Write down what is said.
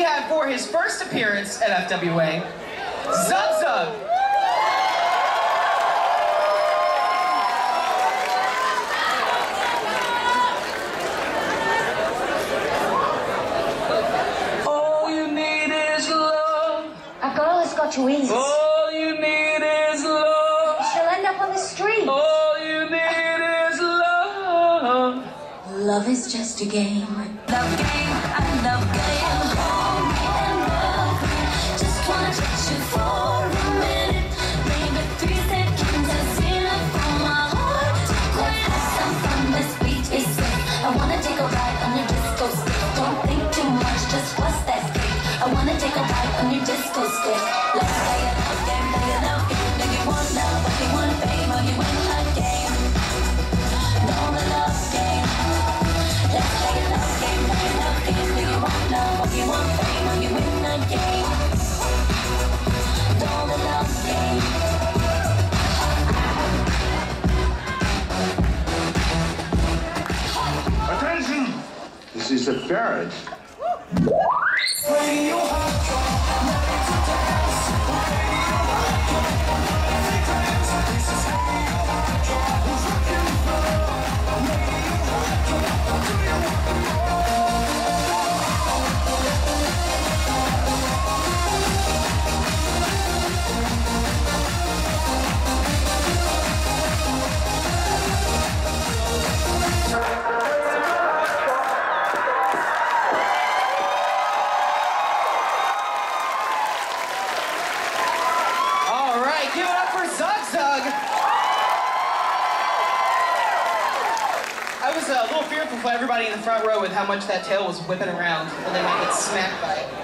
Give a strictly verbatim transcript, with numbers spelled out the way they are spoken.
we have for his first appearance at F W A, Zug-Zug. Wings. All you need is love. She'll end up on the street. All you need is love. Love is just a game. Love game, I love game. Hold me and love me. Just wanna touch you for a minute. Maybe three seconds is enough for my heart to quit. Some fun, this beat is sick. I wanna take a ride on your disco stick. Don't think too much, just bust that stick. I wanna take a ride on your disco stick. This is a parrot. Give it up for Zug-Zug. I was a little fearful for everybody in the front row with how much that tail was whipping around when they might get smacked by it.